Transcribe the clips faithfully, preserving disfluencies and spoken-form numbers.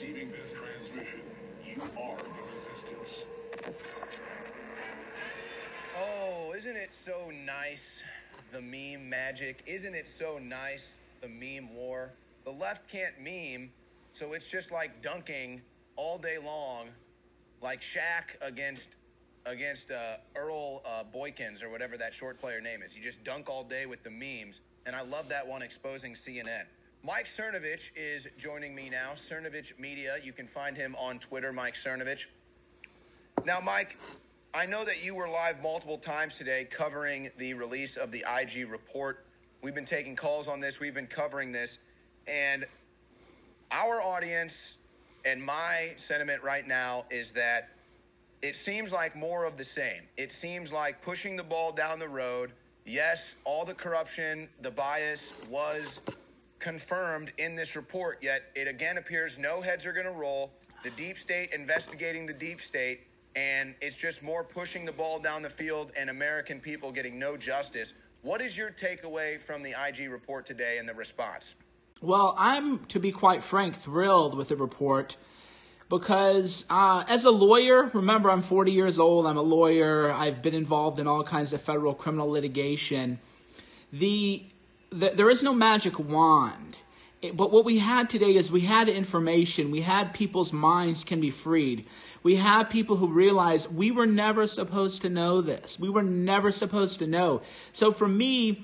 Receiving this transmission, you are in existence. Oh, isn't it so nice, the meme magic? Isn't it so nice, the meme war? The left can't meme, so it's just like dunking all day long, like Shaq against against uh, Earl uh, Boykins or whatever that short player name is. You just dunk all day with the memes, and I love that one exposing C N N. Mike Cernovich is joining me now. Cernovich Media. You can find him on Twitter, Mike Cernovich. Now, Mike, I know that you were live multiple times today covering the release of the I G report. We've been taking calls on this. We've been covering this. And our audience and my sentiment right now is that it seems like more of the same. It seems like pushing the ball down the road. Yes, all the corruption, the bias was confirmed in this report, yet it again appears no heads are going to roll. The deep state investigating the deep state, and it's just more pushing the ball down the field and American people getting no justice. What is your takeaway from the I G report today and the response? Well, I'm, to be quite frank, thrilled with the report because uh, as a lawyer, remember, I'm forty years old. I'm a lawyer. I've been involved in all kinds of federal criminal litigation. The There is no magic wand, but what we had today is we had information. We had people's minds can be freed. We had people who realized we were never supposed to know this. We were never supposed to know. So for me,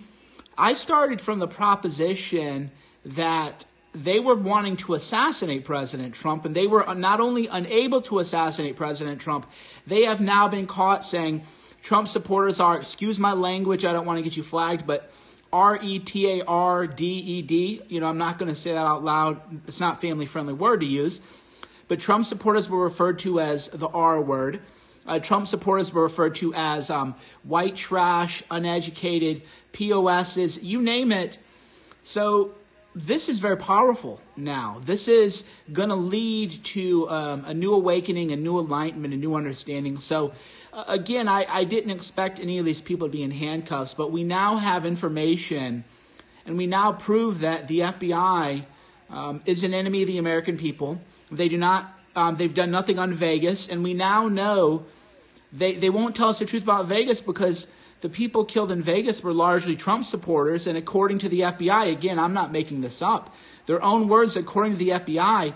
I started from the proposition that they were wanting to assassinate President Trump, and they were not only unable to assassinate President Trump, they have now been caught saying Trump supporters are, excuse my language, I don't want to get you flagged, but R E T A R D E D. You know, I'm not going to say that out loud. It's not a family-friendly word to use. But Trump supporters were referred to as the R word. Uh, Trump supporters were referred to as um, white trash, uneducated, P O S's, you name it. So this is very powerful now. This is going to lead to um, a new awakening, a new enlightenment, a new understanding. So again, I, I didn't expect any of these people to be in handcuffs, but we now have information, and we now prove that the F B I um, is an enemy of the American people. They do not, um, they've done nothing on Vegas, and we now know they, they won't tell us the truth about Vegas because the people killed in Vegas were largely Trump supporters, and according to the F B I, again, I'm not making this up, their own words, according to the F B I,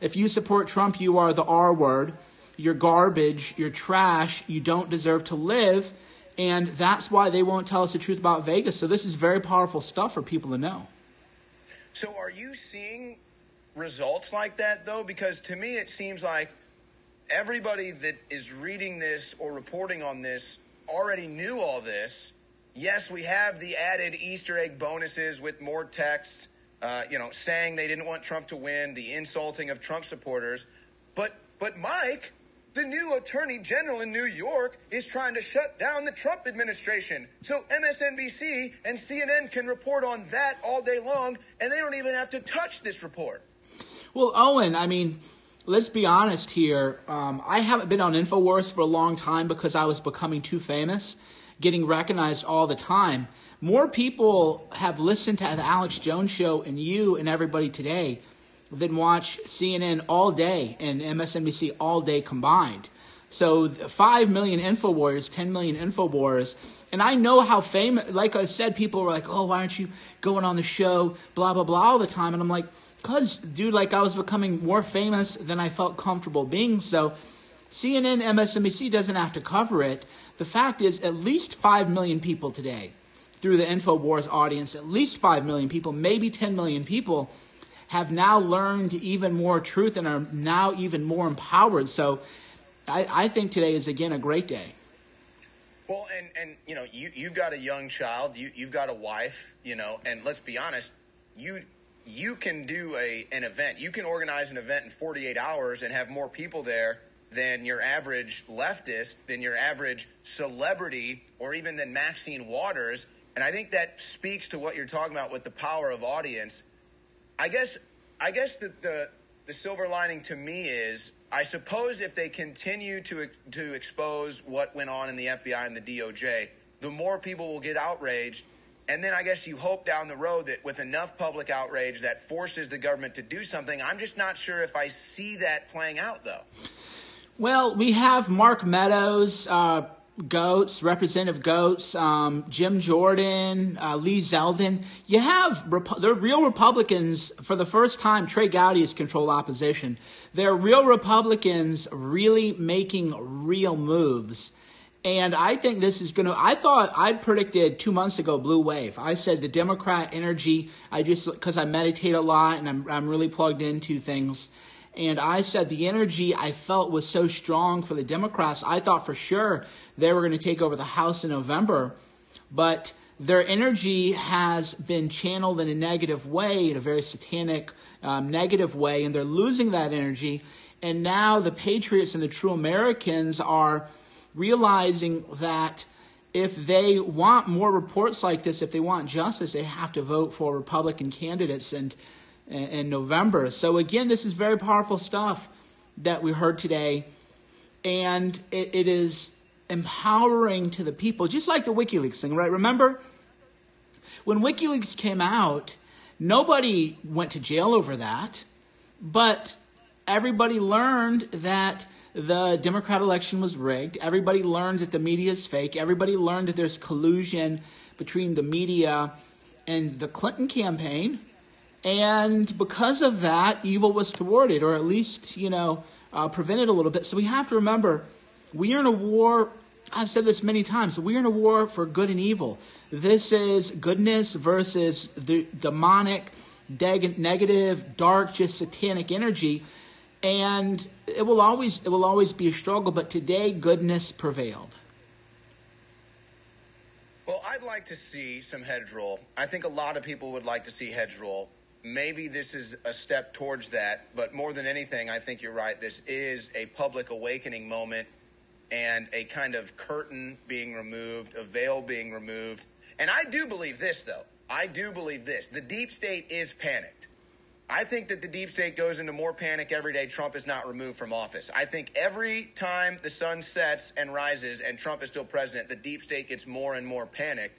if you support Trump, you are the R word. You're garbage, you're trash, you don't deserve to live, and that's why they won't tell us the truth about Vegas. So this is very powerful stuff for people to know. So are you seeing results like that, though? Because to me it seems like everybody that is reading this or reporting on this already knew all this. Yes, we have the added Easter egg bonuses with more texts, uh, you know, saying they didn't want Trump to win, the insulting of Trump supporters. But, but Mike, the new attorney general in New York is trying to shut down the Trump administration so M S N B C and C N N can report on that all day long, and they don't even have to touch this report. Well, Owen, I mean, let's be honest here. Um, I haven't been on InfoWars for a long time because I was becoming too famous, getting recognized all the time. More people have listened to the Alex Jones show and you and everybody today than watch C N N all day and M S N B C all day combined. So five million InfoWars, ten million InfoWars. And I know how famous, like I said, people were like, oh, why aren't you going on the show, blah, blah, blah, all the time. And I'm like, because, dude, like I was becoming more famous than I felt comfortable being. So C N N, M S N B C doesn't have to cover it. The fact is at least five million people today through the InfoWars audience, at least five million people, maybe ten million people have now learned even more truth and are now even more empowered. So I, I think today is, again, a great day. Well, and, and you know, you, you've got a young child. You, you've got a wife, you know, and let's be honest, you you can do a an event. You can organize an event in forty-eight hours and have more people there than your average leftist, than your average celebrity, or even than Maxine Waters. And I think that speaks to what you're talking about with the power of audience. I guess I guess the, the the silver lining to me is, I suppose if they continue to to expose what went on in the F B I and the D O J, the more people will get outraged And then I guess you hope down the road that with enough public outrage that forces the government to do something. I'm just not sure if I see that playing out, though. Well, we have Mark Meadows, uh, Goetz, Representative Goetz, um, Jim Jordan, uh, Lee Zeldin. You have Rep- they're real Republicans for the first time. Trey Gowdy has controlled opposition. They're real Republicans really making real moves. And I think this is going to – I thought – I predicted two months ago blue wave. I said the Democrat energy – I just – because I meditate a lot and I'm, I'm really plugged into things. And I said the energy I felt was so strong for the Democrats. I thought for sure they were going to take over the House in November. But their energy has been channeled in a negative way, in a very satanic, um, negative way. And they're losing that energy. And now the patriots and the true Americans are – realizing that if they want more reports like this, if they want justice, they have to vote for Republican candidates in, in November. So again, this is very powerful stuff that we heard today. And it, it is empowering to the people, just like the WikiLeaks thing, right? Remember, when WikiLeaks came out, nobody went to jail over that. But everybody learned that the Democrat election was rigged. Everybody learned that the media is fake. Everybody learned that there's collusion between the media and the Clinton campaign. And because of that, evil was thwarted, or at least, you know, uh, prevented a little bit. So we have to remember, we are in a war. I've said this many times. We are in a war for good and evil. This is goodness versus the demonic, deg- negative, dark, just satanic energy. And it will always it will always be a struggle, but today goodness prevailed. Well, I'd like to see some hedgerow. I think a lot of people would like to see hedgerow. Maybe this is a step towards that, but more than anything, I think you're right. This is a public awakening moment and a kind of curtain being removed, a veil being removed. And I do believe this, though. I do believe this. The deep state is panicked. I think that the deep state goes into more panic every day Trump is not removed from office. I think every time the sun sets and rises and Trump is still president, the deep state gets more and more panicked.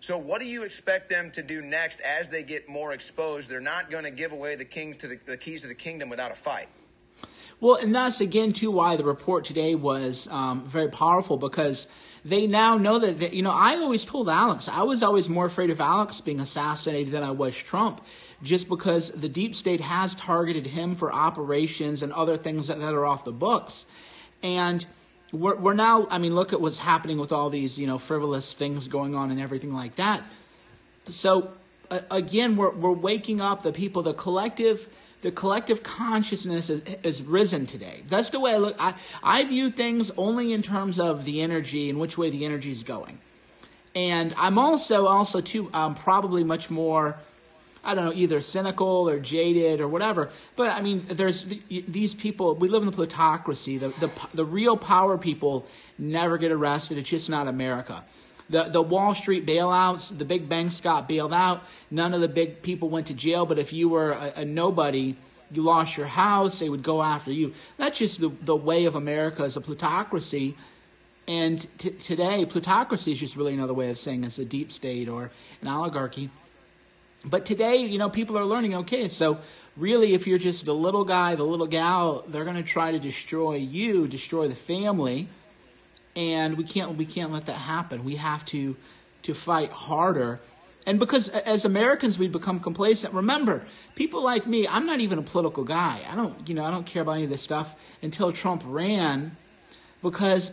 So what do you expect them to do next as they get more exposed? They're not going to give away the, king to the, the keys to the kingdom without a fight. Well, and that's, again, too, why the report today was um, very powerful, because they now know that, that, you know, I always told Alex, I was always more afraid of Alex being assassinated than I was Trump, just because the deep state has targeted him for operations and other things that, that are off the books. And we're, we're now, I mean, look at what's happening with all these, you know, frivolous things going on and everything like that. So, uh, again, we're, we're waking up the people, the collective The collective consciousness is, is risen today. That's the way I look. I, I view things only in terms of the energy and which way the energy is going. And I'm also, also too, um, probably much more, I don't know, either cynical or jaded or whatever. But, I mean, there's these people. We live in a plutocracy. The, the, the real power people never get arrested. It's just not America. The the Wall Street bailouts, the big banks got bailed out. None of the big people went to jail. But if you were a, a nobody, you lost your house, they would go after you. That's just the, the way of America as a plutocracy. And t- today, plutocracy is just really another way of saying it's a deep state or an oligarchy. But today, you know, people are learning, okay, so really if you're just the little guy, the little gal, they're going to try to destroy you, destroy the family. And we can't we can't let that happen. We have to to fight harder. And because as Americans we become complacent. Remember, people like me, I'm not even a political guy. I don't you know I don't care about any of this stuff until Trump ran, because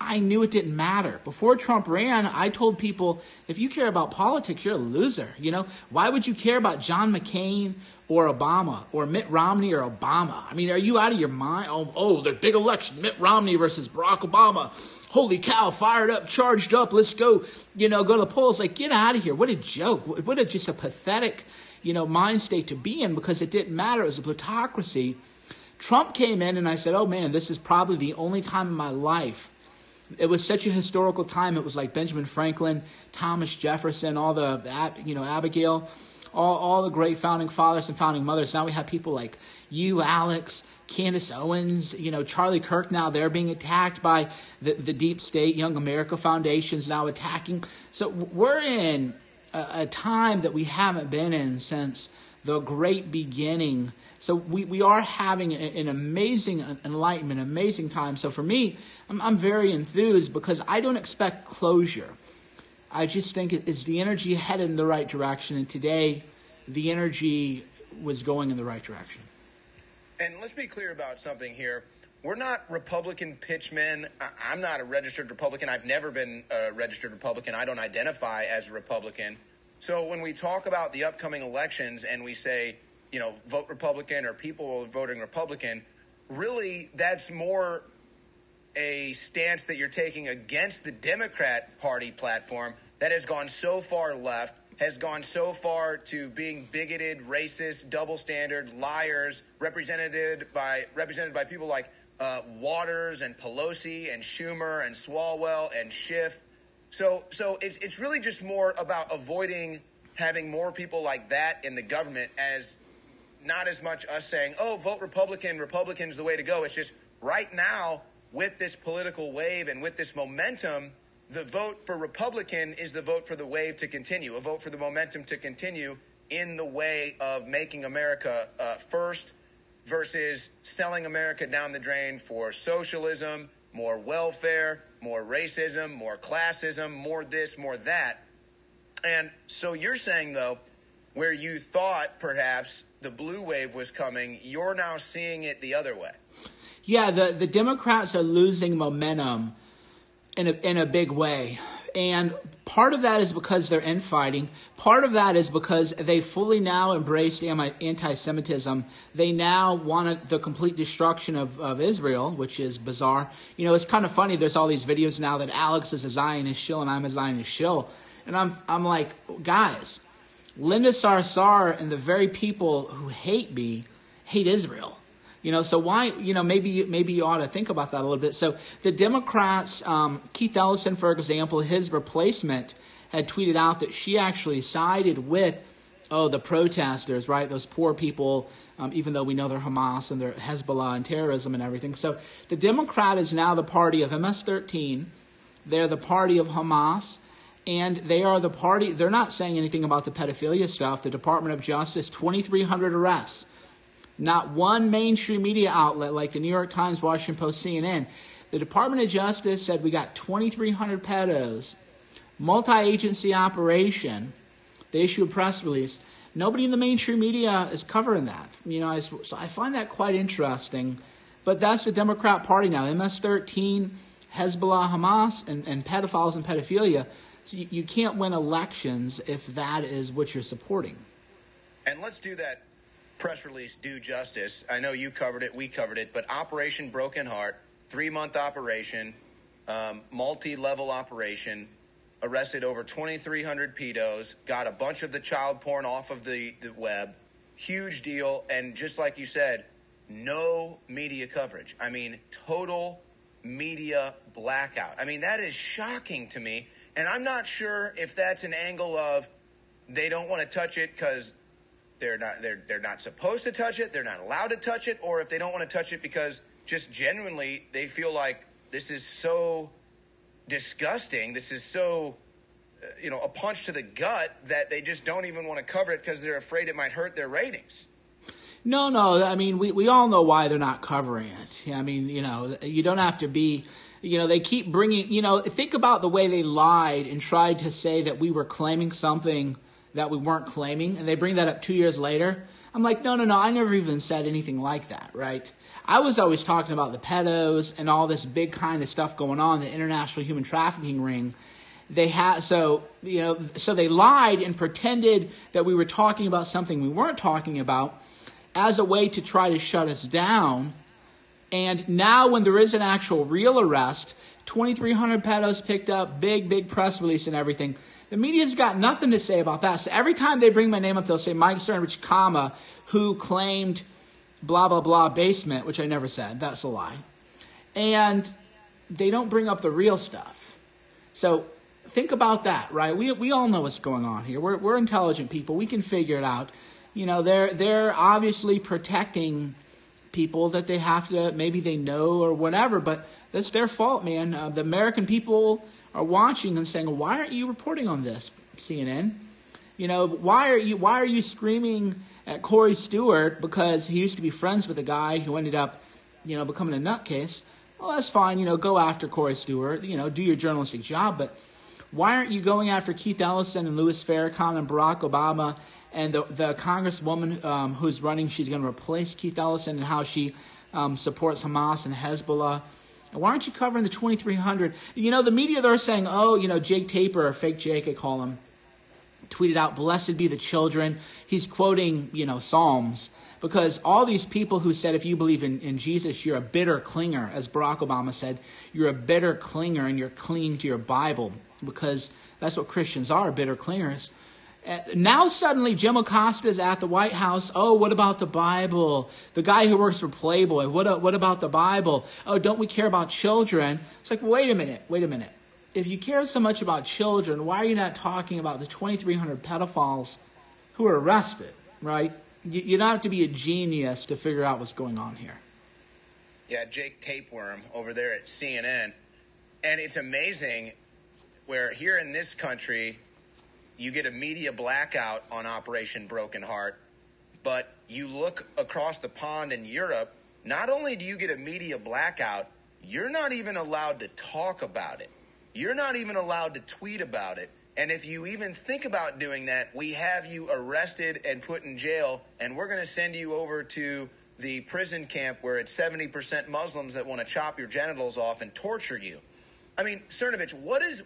I knew it didn't matter. Before Trump ran, I told people, if you care about politics, you're a loser. You know, why would you care about John McCain or Obama or Mitt Romney or Obama? I mean, are you out of your mind? Oh, oh, the big election, Mitt Romney versus Barack Obama. Holy cow, fired up, charged up. Let's go, you know, go to the polls. Like, get out of here. What a joke. What a just a pathetic, you know, mind state to be in, because it didn't matter. It was a plutocracy. Trump came in and I said, oh, man, this is probably the only time in my life. It was such a historical time. It was like Benjamin Franklin, Thomas Jefferson, all the, you know, Abigail, all, all the great founding fathers and founding mothers. Now we have people like you, Alex, Candace Owens, you know, Charlie Kirk. Now they're being attacked by the, the deep state, Young America Foundation's now attacking. So we're in a, a time that we haven't been in since the great beginning. So we, we are having a, an amazing enlightenment, amazing time. So for me, I'm, I'm very enthused because I don't expect closure. I just think it's the energy headed in the right direction. And today, the energy was going in the right direction. And let's be clear about something here. We're not Republican pitchmen. I'm not a registered Republican. I've never been a registered Republican. I don't identify as a Republican. So when we talk about the upcoming elections and we say, you know, vote Republican or people voting Republican, really that's more a stance that you're taking against the Democrat Party platform that has gone so far left, has gone so far to being bigoted, racist, double standard, liars, represented by represented by people like Uh, Waters and Pelosi and Schumer and Swalwell and Schiff. So so it's, it's really just more about avoiding having more people like that in the government, as not as much us saying, oh, vote Republican, Republican's the way to go. It's just right now with this political wave and with this momentum, the vote for Republican is the vote for the wave to continue, a vote for the momentum to continue in the way of making America uh, first, versus selling America down the drain for socialism, more welfare, more racism, more classism, more this, more that. And so you're saying, though, where you thought perhaps the blue wave was coming, you're now seeing it the other way. Yeah, the, the Democrats are losing momentum in a, in a big way. And part of that is because they're infighting. Part of that is because they fully now embraced anti-Semitism. They now want the complete destruction of, of Israel, which is bizarre. You know, it's kind of funny. There's all these videos now that Alex is a Zionist shill and I'm a Zionist shill. And I'm I'm like, guys, Linda Sarsour and the very people who hate me hate Israel. You know, so why, you know, maybe, maybe you ought to think about that a little bit. So the Democrats, um, Keith Ellison, for example, his replacement had tweeted out that she actually sided with, oh, the protesters, right? Those poor people, um, even though we know they're Hamas and they're Hezbollah and terrorism and everything. So the Democrat is now the party of M S thirteen. They're the party of Hamas. And they are the party, they're not saying anything about the pedophilia stuff. The Department of Justice, twenty-three hundred arrests. Not one mainstream media outlet like the New York Times, Washington Post, C N N. The Department of Justice said we got twenty-three hundred pedos, multi-agency operation. They issued a press release. Nobody in the mainstream media is covering that. You know, I, so I find that quite interesting. But that's the Democrat Party now. M S thirteen, Hezbollah, Hamas, and, and pedophiles and pedophilia. So you, you can't win elections if that is what you're supporting. And let's do that press release do justice. I know you covered it, we covered it, but Operation Broken Heart, three-month operation, um, multi-level operation, arrested over twenty-three hundred pedos, got a bunch of the child porn off of the, the web, huge deal, and just like you said, no media coverage. I mean, total media blackout. I mean, that is shocking to me, and I'm not sure if that's an angle of they don't want to touch it because They're not they're they're not supposed to touch it, they're not allowed to touch it, or if they don't want to touch it because just genuinely they feel like this is so disgusting, this is so, you know, a punch to the gut that they just don't even want to cover it because they're afraid it might hurt their ratings. No, no, I mean, we, we all know why they're not covering it. I mean, you know, you don't have to be, you know, they keep bringing, you know, think about the way they lied and tried to say that we were claiming something that we weren't claiming, and they bring that up two years later. I'm like, no, no, no, I never even said anything like that, right? I was always talking about the pedos and all this big kind of stuff going on, the international human trafficking ring. They had, so, you know, so they lied and pretended that we were talking about something we weren't talking about as a way to try to shut us down. And now when there is an actual real arrest, twenty-three hundred pedos picked up, big, big press release and everything. The media's got nothing to say about that. So every time they bring my name up, they'll say Mike Cernovich, comma, who claimed blah, blah, blah basement, which I never said. That's a lie. And they don't bring up the real stuff. So think about that, right? We we all know what's going on here. We're we're intelligent people. We can figure it out. You know, they're they're obviously protecting people that they have to, maybe they know or whatever, but that's their fault, man. Uh, the American people are watching and saying, why aren't you reporting on this, C N N? You know, why are you why are you screaming at Corey Stewart because he used to be friends with a guy who ended up, you know, becoming a nutcase? Well, that's fine. You know, go after Corey Stewart. You know, do your journalistic job. But why aren't you going after Keith Ellison and Louis Farrakhan and Barack Obama and the, the congresswoman um, who's running? She's going to replace Keith Ellison, and how she um, supports Hamas and Hezbollah. Why aren't you covering the twenty-three hundred? You know, the media, they're saying, oh, you know, Jake Tapper, or fake Jake, I call him, tweeted out, blessed be the children. He's quoting, you know, Psalms, because all these people who said, if you believe in, in Jesus, you're a bitter clinger, as Barack Obama said, you're a bitter clinger and you're clinging to your Bible, because that's what Christians are, bitter clingers. Now suddenly Jim Acosta is at the White House. Oh, what about the Bible? The guy who works for Playboy. What, what about the Bible? Oh, don't we care about children? It's like, wait a minute, wait a minute. If you care so much about children, why are you not talking about the twenty-three hundred pedophiles who were arrested, right? You, you don't have to be a genius to figure out what's going on here. Yeah, Jake Tapeworm over there at C N N. And it's amazing where here in this country, you get a media blackout on Operation Broken Heart, but you look across the pond in Europe, not only do you get a media blackout, you're not even allowed to talk about it. You're not even allowed to tweet about it. And if you even think about doing that, we have you arrested and put in jail, and we're going to send you over to the prison camp where it's seventy percent Muslims that want to chop your genitals off and torture you. I mean, Cernovich, what is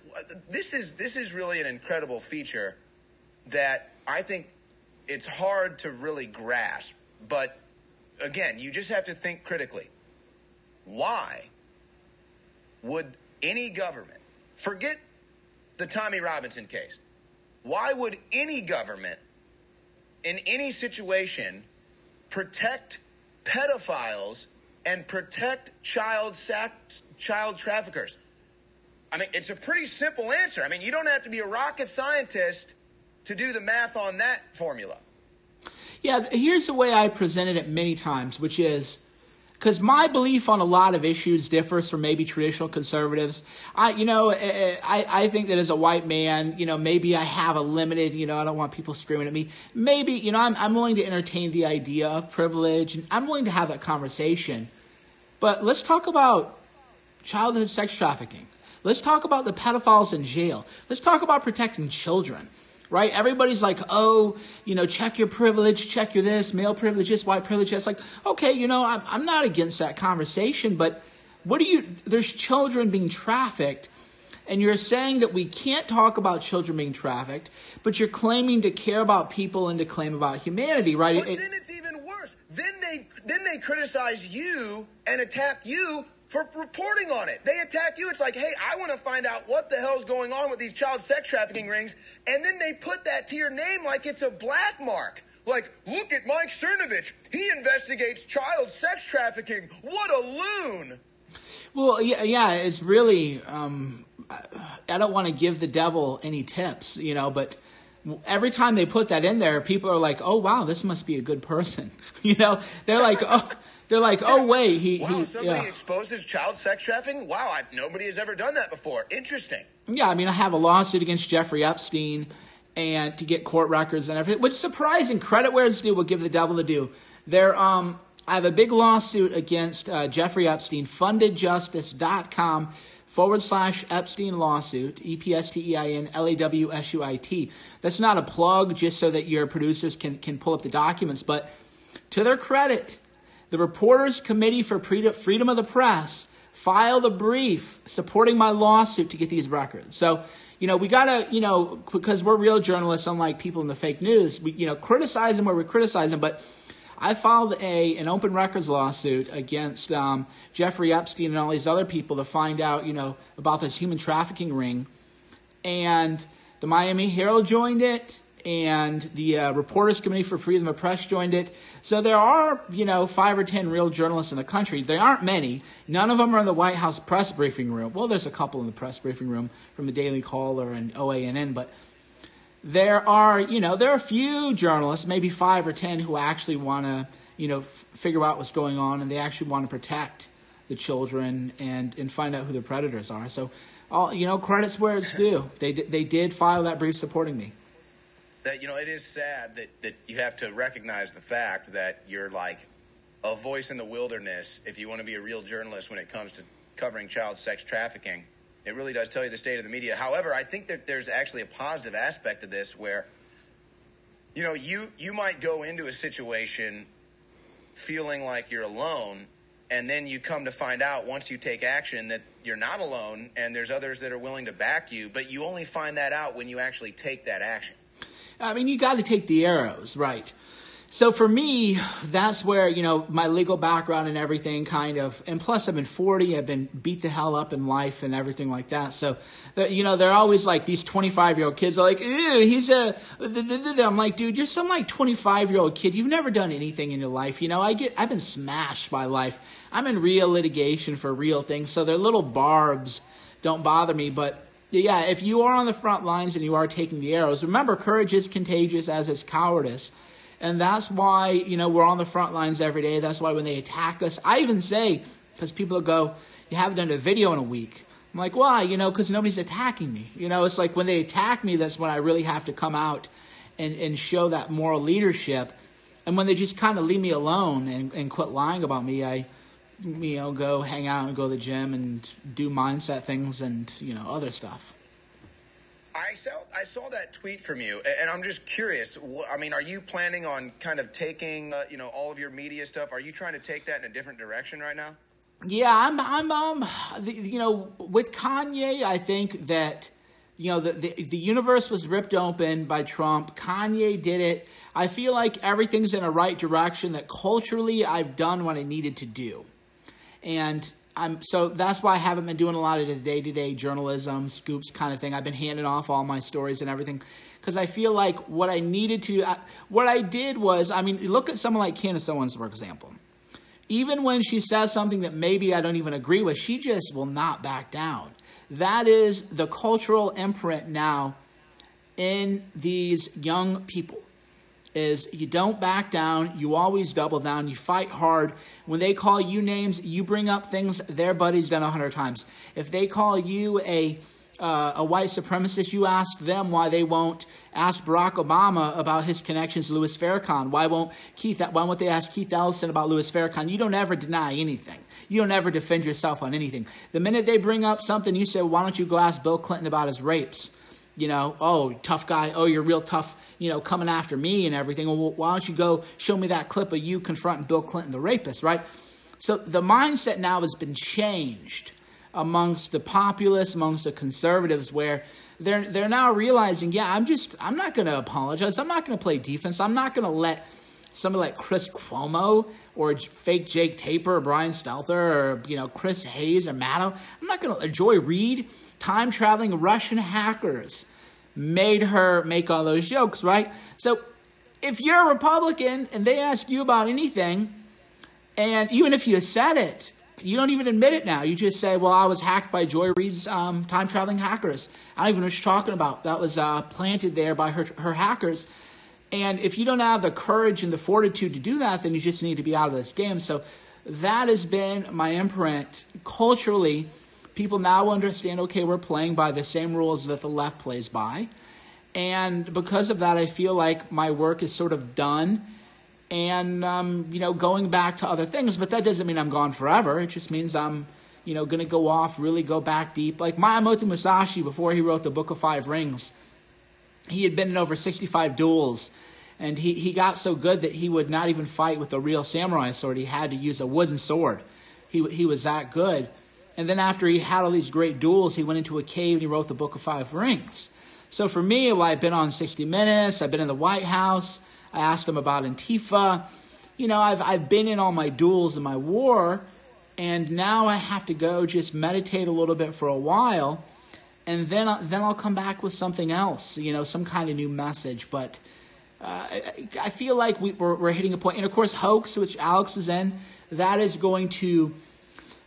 this is this is really an incredible feature that I think it's hard to really grasp. But again, you just have to think critically. Why would any government, forget the Tommy Robinson case, why would any government in any situation protect pedophiles and protect child sac, child traffickers? I mean, it's a pretty simple answer. I mean, you don't have to be a rocket scientist to do the math on that formula. Yeah, here's the way I presented it many times, which is, because my belief on a lot of issues differs from maybe traditional conservatives. I, you know, I, I think that as a white man, you know, maybe I have a limited, you know, I don't want people screaming at me. Maybe, you know, I'm, I'm willing to entertain the idea of privilege, and I'm willing to have that conversation. But let's talk about childhood sex trafficking. Let's talk about the pedophiles in jail. Let's talk about protecting children, right? Everybody's like, oh, you know, check your privilege, check your this, male privilege, this, white privilege. It's like, okay, you know, I'm, I'm not against that conversation, but what do you, there's children being trafficked, and you're saying that we can't talk about children being trafficked, but you're claiming to care about people and to claim about humanity, right? But it, then it's even worse. Then they, then they criticize you and attack you for reporting on it. They attack you. It's like, hey, I want to find out what the hell's going on with these child sex trafficking rings. And then they put that to your name like it's a black mark. Like, look at Mike Cernovich. He investigates child sex trafficking. What a loon. Well, yeah, yeah it's really, um, I don't want to give the devil any tips, you know, but every time they put that in there, people are like, oh, wow, this must be a good person. You know, they're like, oh. They're like, oh, wait. He, wow, he, somebody yeah. exposes child sex trafficking? Wow, I, nobody has ever done that before. Interesting. Yeah, I mean, I have a lawsuit against Jeffrey Epstein and to get court records and everything, which is surprising. Credit where it's due, will give the devil the due. There, um, I have a big lawsuit against uh, Jeffrey Epstein, funded justice dot com forward slash Epstein lawsuit, E P S T E I N L A W S U I T. That's not a plug, just so that your producers can, can pull up the documents. But to their credit, the Reporters Committee for Freedom of the Press filed a brief supporting my lawsuit to get these records. So, you know, we got to, you know, because we're real journalists, unlike people in the fake news, we, you know, criticize them where we criticize them. But I filed a an open records lawsuit against um, Jeffrey Epstein and all these other people to find out, you know, about this human trafficking ring. And the Miami Herald joined it, and the uh, Reporters Committee for Freedom of the Press joined it. So there are, you know, five or ten real journalists in the country. There aren't many. None of them are in the White House press briefing room. Well, there's a couple in the press briefing room from the Daily Caller and O A N N, but there are, you know, there are a few journalists, maybe five or ten, who actually want to, you know, f figure out what's going on, and they actually want to protect the children and, and find out who the predators are. So, all, you know, credit's where it's due. They, they did file that brief supporting me. that, you know, it is sad that, that you have to recognize the fact that you're like a voice in the wilderness if you want to be a real journalist when it comes to covering child sex trafficking. It really does tell you the state of the media. However, I think that there's actually a positive aspect of this where, you know, you, you might go into a situation feeling like you're alone, and then you come to find out once you take action that you're not alone and there's others that are willing to back you, but you only find that out when you actually take that action. I mean, you got to take the arrows, right? So for me, that's where, you know, my legal background and everything kind of, and plus I've been forty, I've been beat the hell up in life and everything like that. So, you know, they're always like, these twenty-five-year-old kids are like, ew, he's a, I'm like, dude, you're some like twenty-five-year-old kid. You've never done anything in your life. You know, I get, I've been smashed by life. I'm in real litigation for real things. So their little barbs don't bother me, but yeah, if you are on the front lines and you are taking the arrows, remember, courage is contagious as is cowardice. And that's why, you know, we're on the front lines every day. That's why when they attack us, I even say, because people go, you haven't done a video in a week. I'm like, why? You know, because nobody's attacking me. You know, it's like when they attack me, that's when I really have to come out and, and show that moral leadership. And when they just kind of leave me alone and, and quit lying about me, I, you know, go hang out and go to the gym and do mindset things and, you know, other stuff. I saw, I saw that tweet from you, and I'm just curious. I mean, are you planning on kind of taking, uh, you know, all of your media stuff? Are you trying to take that in a different direction right now? Yeah, I'm, I'm, um, the, you know, with Kanye, I think that, you know, the, the, the universe was ripped open by Trump. Kanye did it. I feel like everything's in the right direction, that culturally I've done what I needed to do. And I'm, so that's why I haven't been doing a lot of the day-to-day journalism, scoops kind of thing. I've been handing off all my stories and everything because I feel like what I needed to I, – what I did was – I mean, look at someone like Candace Owens, for example. Even when she says something that maybe I don't even agree with, she just will not back down. That is the cultural imprint now in these young people. Is you don't back down, you always double down, you fight hard. When they call you names, you bring up things their buddy's done a hundred times. If they call you a uh, a white supremacist, you ask them why they won't ask Barack Obama about his connections to Louis Farrakhan. Why won't Keith? Why won't they ask Keith Ellison about Louis Farrakhan? You don't ever deny anything. You don't ever defend yourself on anything. The minute they bring up something, you say, why don't you go ask Bill Clinton about his rapes? You know, oh, tough guy. Oh, you're real tough, you know, coming after me and everything. Well, why don't you go show me that clip of you confronting Bill Clinton, the rapist, right? So the mindset now has been changed amongst the populace, amongst the conservatives, where they're, they're now realizing, yeah, I'm just, I'm not going to apologize. I'm not going to play defense. I'm not going to let somebody like Chris Cuomo or fake Jake Tapper or Brian Stelter or, you know, Chris Hayes or Maddow. I'm not going to let Joy Reid. Time-traveling Russian hackers made her make all those jokes, right? So if you're a Republican and they ask you about anything, and even if you said it, you don't even admit it now. You just say, well, I was hacked by Joy Reid's um, time-traveling hackers. I don't even know what you're talking about. That was uh, planted there by her, her hackers. And if you don't have the courage and the fortitude to do that, then you just need to be out of this game. So that has been my imprint culturally. People now understand, okay, we're playing by the same rules that the left plays by. And because of that, I feel like my work is sort of done and, um, you know, going back to other things. But that doesn't mean I'm gone forever. It just means I'm, you know, going to go off, really go back deep. Like Miyamoto Musashi, before he wrote the Book of Five Rings, he had been in over sixty-five duels. And he, he got so good that he would not even fight with a real samurai sword. He had to use a wooden sword. He, he was that good. And then after he had all these great duels, he went into a cave and he wrote the Book of Five Rings. So for me, well, I've been on sixty minutes. I've been in the White House. I asked him about Antifa. You know, I've, I've been in all my duels and my war. And now I have to go just meditate a little bit for a while. And then, then I'll come back with something else, you know, some kind of new message. But uh, I, I feel like we, we're, we're hitting a point. And, of course, Hoax, which Alex is in, that is going to...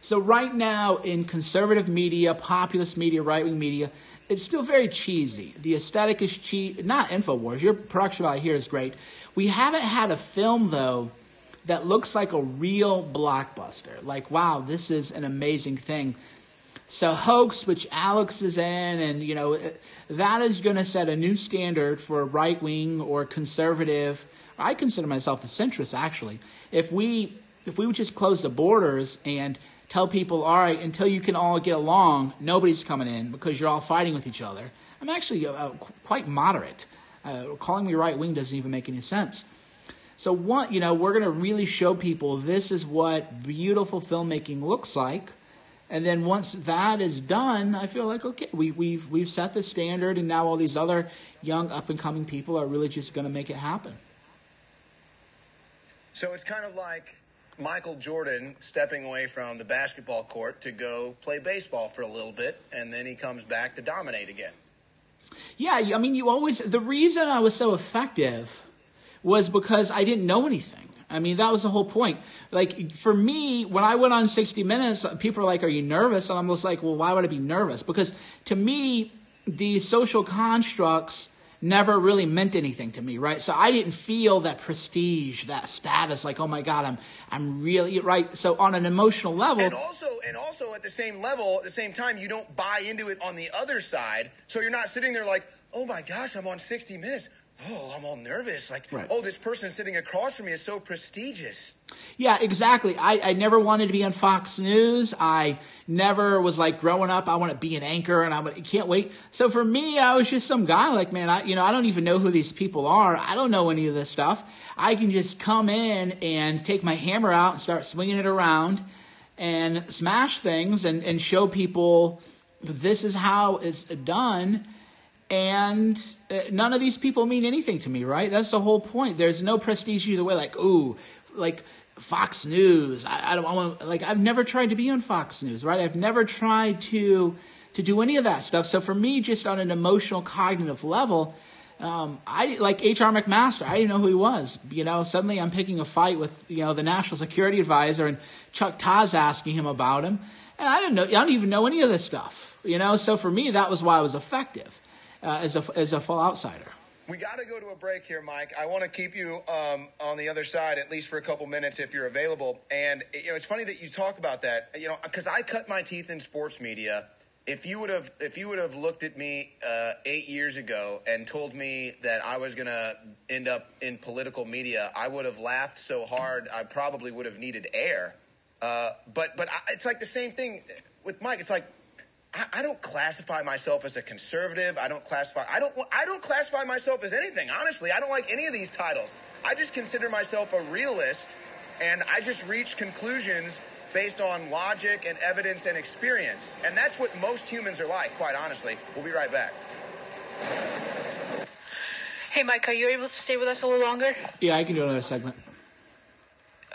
So right now in conservative media, populist media, right-wing media, it's still very cheesy. The aesthetic is cheap. Not InfoWars. Your production value here is great. We haven't had a film, though, that looks like a real blockbuster. Like, wow, this is an amazing thing. So hoax, which Alex is in, and, you know, that is going to set a new standard for right-wing or conservative. I consider myself a centrist, actually. If we if we would just close the borders and tell people, all right, until you can all get along, nobody's coming in because you're all fighting with each other. I'm actually uh, quite moderate. Uh, calling me right-wing doesn't even make any sense. So what, you know, we're going to really show people this is what beautiful filmmaking looks like. And then once that is done, I feel like, okay, we, we've we've set the standard, and now all these other young up-and-coming people are really just going to make it happen. So it's kind of like Michael Jordan stepping away from the basketball court to go play baseball for a little bit, and then he comes back to dominate again. Yeah, I mean, you always – the reason I was so effective was because I didn't know anything. I mean, that was the whole point. Like, for me, when I went on sixty minutes, people are like, are you nervous? And I'm just like, well, why would I be nervous? Because to me, these social constructs never really meant anything to me, right? So I didn't feel that prestige, that status, like, oh, my God, I'm I'm really – right? So on an emotional level – And also, and also at the same level, at the same time, you don't buy into it on the other side. So you're not sitting there like, oh, my gosh, I'm on sixty minutes. Oh, I'm all nervous. Like, right. Oh, this person sitting across from me is so prestigious. Yeah, exactly. I, I never wanted to be on Fox News. I never was like, growing up, I want to be an anchor, and I can't wait. So for me, I was just some guy like, man, I, you know, I don't even know who these people are. I don't know any of this stuff. I can just come in and take my hammer out and start swinging it around and smash things and, and show people this is how it's done. And none of these people mean anything to me, right? That's the whole point. There's no prestige either way. Like, ooh, like Fox News. I, I don't want to, like, I've never tried to be on Fox News, right? I've never tried to to do any of that stuff. So for me, just on an emotional, cognitive level, um, I like H R McMaster. I didn't know who he was. You know, suddenly I'm picking a fight with, you know, the National Security Advisor, and Chuck Todd's asking him about him, and I didn't know. I don't even know any of this stuff, you know. So for me, that was why I was effective. Uh, as a as a full outsider. We got to go to a break here, Mike. I want to keep you um, on the other side at least for a couple minutes if you're available. And you know, it's funny that you talk about that. You know, because I cut my teeth in sports media. If you would have if you would have looked at me uh, eight years ago and told me that I was going to end up in political media, I would have laughed so hard I probably would have needed air. Uh, but but I, it's like the same thing with Mike. It's like, I don't classify myself as a conservative. I don't classify. I don't. I don't classify myself as anything. Honestly, I don't like any of these titles. I just consider myself a realist, and I just reach conclusions based on logic and evidence and experience. And that's what most humans are like, quite honestly. We'll be right back. Hey, Mike, are you able to stay with us a little longer? Yeah, I can do another segment.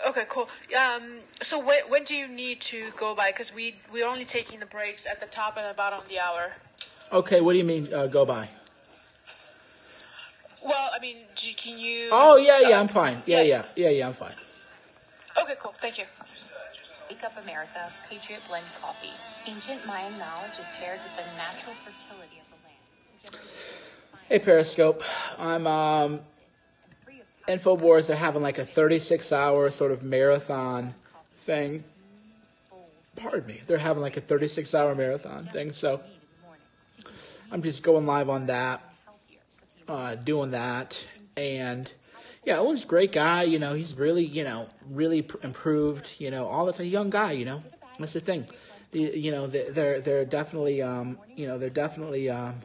Okay, cool. Um, so when, when do you need to go by? Because we, we're only taking the breaks at the top and the bottom of the hour. Okay, what do you mean uh, go by? Well, I mean, do, can you... Oh, yeah, yeah, uh, I'm fine. Yeah, yeah, yeah, yeah, yeah, I'm fine. Okay, cool. Thank you. Wake Up America, Patriot Blend Coffee. Ancient Mayan knowledge is paired with the natural fertility of the land. Hey, Periscope. I'm... Um, InfoWars, they're having like a thirty-six hour sort of marathon thing. Pardon me. They're having like a thirty-six hour marathon thing. So I'm just going live on that, uh, doing that. And yeah, Owen's a great guy. You know, he's really, you know, really pr- improved, you know, all the time. Young guy, you know, that's the thing. The, you know, they're, they're definitely, um, you know, they're definitely, um,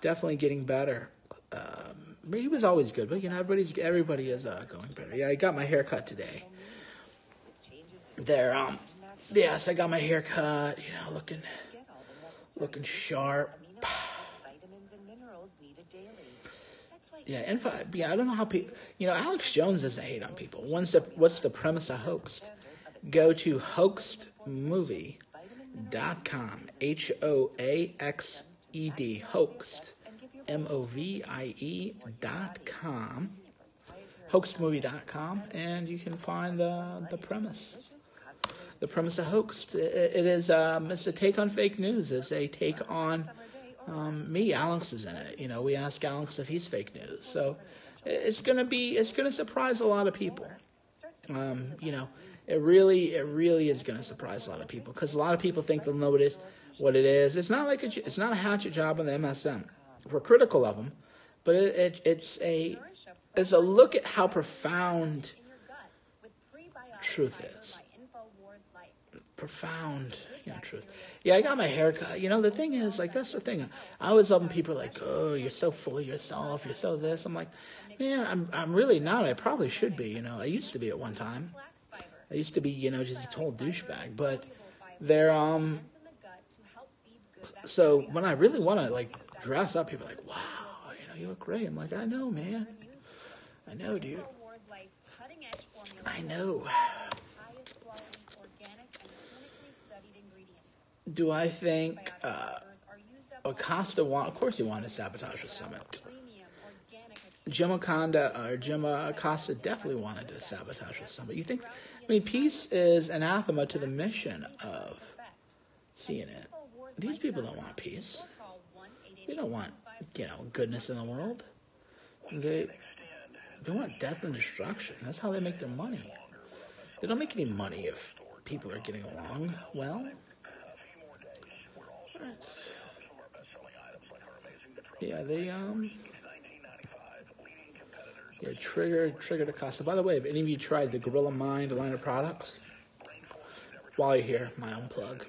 definitely getting better. Um, He was always good, but, you know, everybody's everybody is uh, going better. Yeah, I got my hair cut today. There, um, yes, I got my hair cut, you know, looking, looking sharp. Yeah, and for, yeah, I don't know how people, you know, Alex Jones doesn't hate on people. What's the, what's the premise of Hoaxed? Go to hoaxed movie dot com, H O A X E D, Hoaxed. M O V I E dot com, hoaxed movie dot com, and you can find the the premise. The premise of Hoaxed. It, it is um, it's a take on fake news. It's a take on um, me. Alex is in it. You know, we ask Alex if he's fake news. So it's gonna be it's gonna surprise a lot of people. Um, you know, It really, it really is going to surprise a lot of people because a lot of people think they'll know what it is. What it is. It's not like a, it's not a hatchet job on the M S M. We're critical of them, but it, it, it's a it's a look at how profound truth is. Profound, you know, truth. Yeah, I got my hair cut. You know, the thing is, like, that's the thing. I was up and people are like, oh, you're so full of yourself. You're so this. I'm like, man, I'm I'm really not. I probably should be. You know, I used to be at one time. I used to be, you know, just a total douchebag. But they're um. So when I really want to, like, dress up, people are like, wow, you know, you look great. I'm like, I know, man. I know, dude. I know. Do I think uh, Acosta want? Of course he wanted to sabotage the summit. Jim Acosta or Jim Acosta definitely wanted to sabotage the summit. You think? I mean, peace is anathema to the mission of C N N. These people don't want peace. They don't want, you know, goodness in the world. They they want death and destruction. That's how they make their money. They don't make any money if people are getting along well. Right. Yeah, they um. Yeah, trigger trigger to Costa. By the way, have any of you tried the Gorilla Mind line of products? While you're here, my own plug.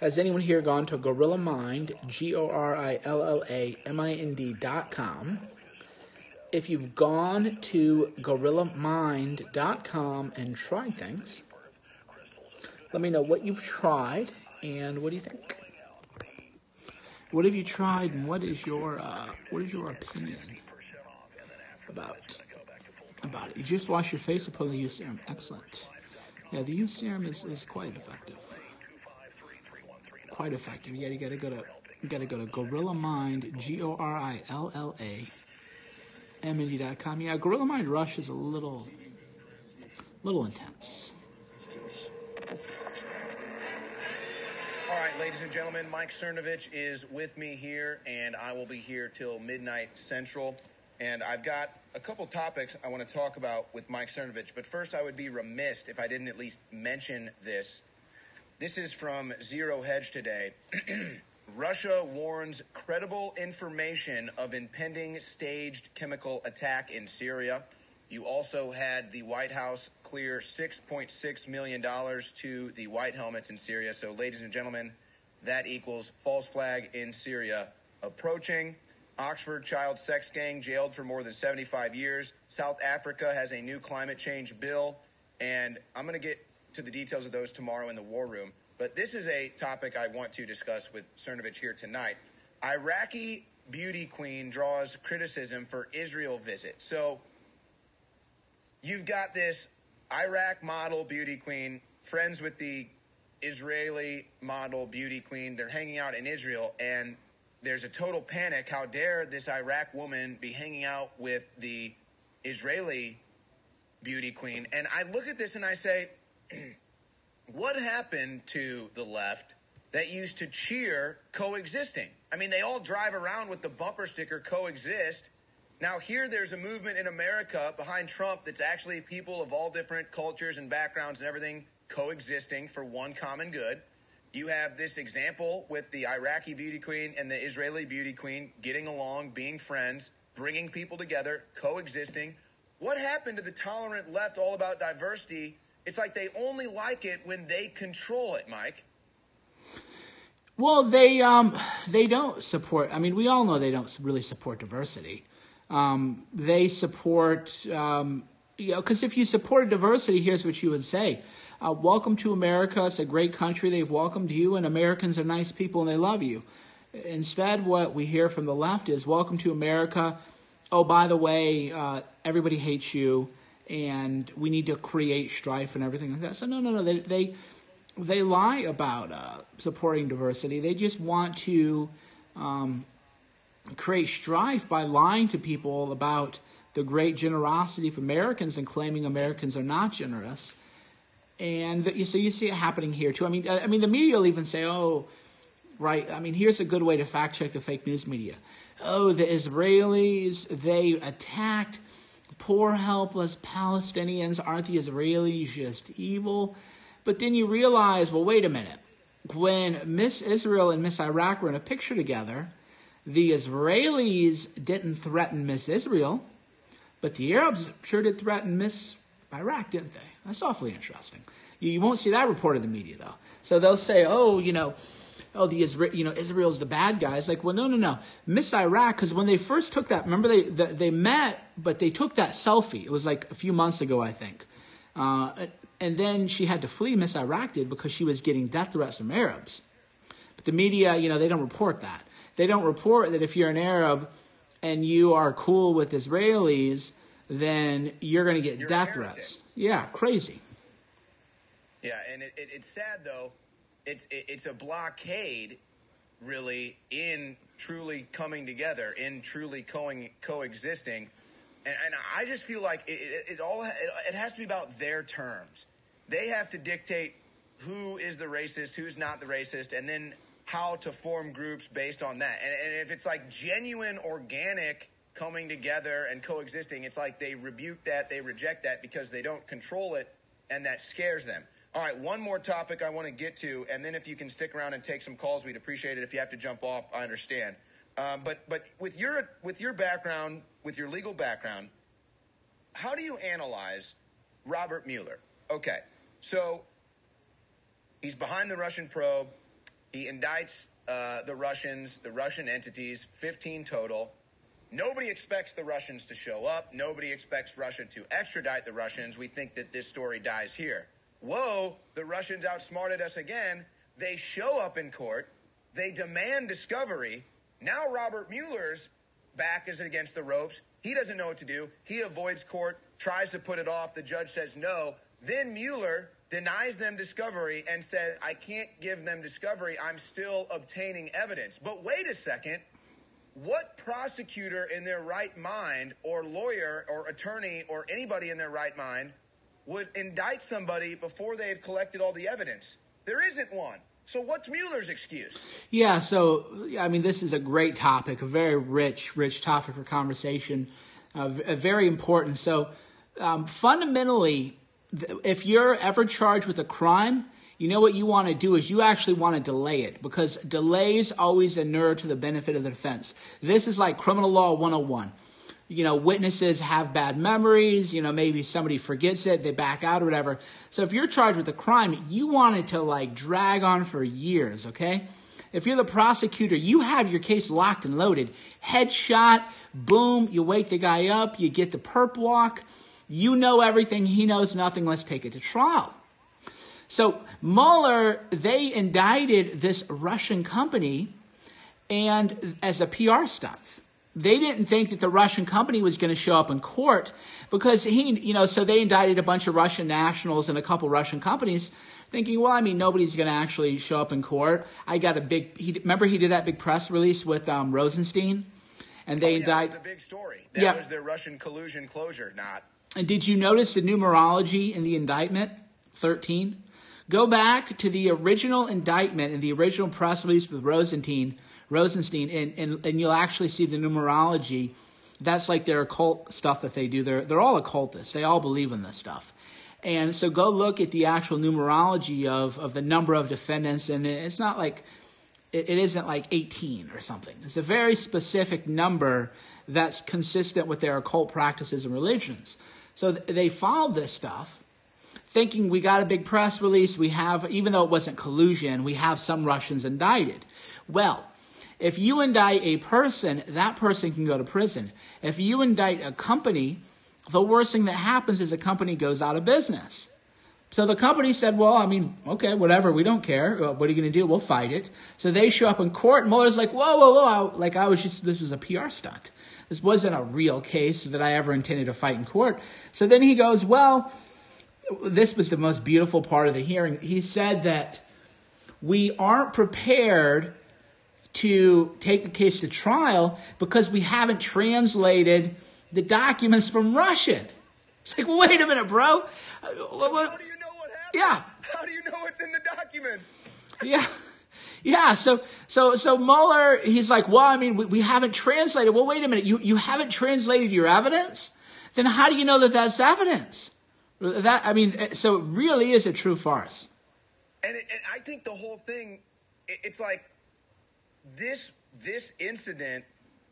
Has anyone here gone to Gorilla Mind, G O R I L L A M I N D dot com? If you've gone to gorilla mind dot com and tried things, let me know what you've tried and what do you think? What have you tried and what is your uh, what is your opinion about about it? You just wash your face upon the use serum. Excellent. Yeah, the use serum is, is quite effective. Quite effective. Yeah, you gotta go to you gotta go to Gorilla Mind, G O R I L L A M N D dot com. Yeah, Gorilla Mind Rush is a little little intense. All right, ladies and gentlemen, Mike Cernovich is with me here, and I will be here till midnight Central. And I've got a couple topics I want to talk about with Mike Cernovich, but first I would be remiss if I didn't at least mention this. This is from Zero Hedge today. Russia warns credible information of impending staged chemical attack in Syria. You also had the White House clear six point six million dollars to the White Helmets in Syria. So, ladies and gentlemen, that equals false flag in Syria approaching. Oxford child sex gang jailed for more than seventy-five years. South Africa has a new climate change bill. And I'm going to get to the details of those tomorrow in the war room. But this is a topic I want to discuss with Cernovich here tonight. Iraqi beauty queen draws criticism for Israel visit. So you've got this Iraq model beauty queen, friends with the Israeli model beauty queen. They're hanging out in Israel, and there's a total panic. How dare this Iraq woman be hanging out with the Israeli beauty queen? And I look at this and I say, what happened to the left that used to cheer coexisting? I mean, they all drive around with the bumper sticker coexist. Now here there's a movement in America behind Trump that's actually people of all different cultures and backgrounds and everything coexisting for one common good. You have this example with the Iraqi beauty queen and the Israeli beauty queen getting along, being friends, bringing people together, coexisting. What happened to the tolerant left all about diversity? It's like they only like it when they control it, Mike. Well, they um, they don't support – I mean, we all know they don't really support diversity. Um, they support um, – you know, because if you supported diversity, here's what you would say. Uh, welcome to America. It's a great country. They've welcomed you, and Americans are nice people, and they love you. Instead, what we hear from the left is, welcome to America. Oh, by the way, uh, everybody hates you. And we need to create strife and everything like that. So no, no, no. They they, they lie about uh, supporting diversity. They just want to um, create strife by lying to people about the great generosity of Americans and claiming Americans are not generous. And the, so you see it happening here too. I mean, I mean, the media will even say, "Oh, right." I mean, here's a good way to fact check the fake news media. Oh, the Israelis, they attacked poor, helpless Palestinians, aren't the Israelis just evil? But then you realize, well, wait a minute. When Miss Israel and Miss Iraq were in a picture together, the Israelis didn't threaten Miss Israel, but the Arabs sure did threaten Miss Iraq, didn't they? That's awfully interesting. You, you won't see that reported in the media, though. So they'll say, oh, you know, oh, the Isra- you know, Israel's the bad guy. It's like, well, no, no, no. Miss Iraq, because when they first took that, remember they, the, they met, but they took that selfie. It was like a few months ago, I think. Uh, and then she had to flee, Miss Iraq did, because she was getting death threats from Arabs. But the media, you know, they don't report that. They don't report that if you're an Arab and you are cool with Israelis, then you're going to get you're death threats. Yeah, crazy. Yeah, and it, it, it's sad, though. It's it, it's a blockade, really, in truly coming together, in truly co- coexisting. And, and I just feel like it, it, it all it, it has to be about their terms. They have to dictate who is the racist, who's not the racist, and then how to form groups based on that. And, and if it's like genuine, organic coming together and coexisting, it's like they rebuke that, they reject that because they don't control it, and that scares them. All right, one more topic I want to get to, and then if you can stick around and take some calls, we'd appreciate it. If you have to jump off, I understand. Um, but but with your with your background, with your legal background, how do you analyze Robert Mueller? Okay, so he's behind the Russian probe. He indicts uh, the Russians, the Russian entities, fifteen total. Nobody expects the Russians to show up. Nobody expects Russia to extradite the Russians. We think that this story dies here. Whoa, the Russians outsmarted us again. They show up in court. They demand discovery. Now Robert Mueller's back is against the ropes. He doesn't know what to do. He avoids court, tries to put it off. The judge says no. Then Mueller denies them discovery and says, I can't give them discovery. I'm still obtaining evidence. But wait a second. What prosecutor in their right mind or lawyer or attorney or anybody in their right mind would indict somebody before they've collected all the evidence? There isn't one. So what's Mueller's excuse? Yeah, so, I mean, this is a great topic, a very rich, rich topic for conversation, uh, very important. So um, fundamentally, if you're ever charged with a crime, you know what you want to do is you actually want to delay it, because delays always inure to the benefit of the defense. This is like criminal law one oh one. You know, witnesses have bad memories, you know, maybe somebody forgets it, they back out or whatever. So if you're charged with a crime, you want it to like drag on for years, okay? If you're the prosecutor, you have your case locked and loaded. Headshot, boom, you wake the guy up, you get the perp walk, you know everything, he knows nothing, let's take it to trial. So Mueller, they indicted this Russian company and as a P R stunt. They didn't think that the Russian company was going to show up in court because he, you know, so they indicted a bunch of Russian nationals and a couple Russian companies thinking, well, I mean, nobody's going to actually show up in court. I got a big, he, remember he did that big press release with um, Rosenstein and they oh, yeah, indicted. That was the big story. That yeah. was their Russian collusion closure, not. And did you notice the numerology in the indictment? thirteen. Go back to the original indictment and the original press release with Rosenstein. Rosenstein, and, and, and you'll actually see the numerology. That's like their occult stuff that they do. They're, they're all occultists. They all believe in this stuff. And so go look at the actual numerology of, of the number of defendants, and it's not like it, it isn't like eighteen or something. It's a very specific number that's consistent with their occult practices and religions. So th- they filed this stuff thinking we got a big press release. We have, even though it wasn't collusion, we have some Russians indicted. Well, if you indict a person, that person can go to prison. If you indict a company, the worst thing that happens is a company goes out of business. So the company said, well, I mean, okay, whatever. We don't care. What are you going to do? We'll fight it. So they show up in court. Mueller's like, whoa, whoa, whoa. I, like I was just, this was a P R stunt. This wasn't a real case that I ever intended to fight in court. So then he goes, well, this was the most beautiful part of the hearing. He said that we aren't prepared to take the case to trial because we haven't translated the documents from Russian. It's like, well, wait a minute, bro. So what, what? How do you know what happened? Yeah. How do you know what's in the documents? Yeah. Yeah, so so so Mueller, he's like, well, I mean, we, we haven't translated. Well, wait a minute. You, you haven't translated your evidence? then how do you know that that's evidence? That, I mean, so it really is a true farce. And, it, and I think the whole thing, it, it's like this, this incident,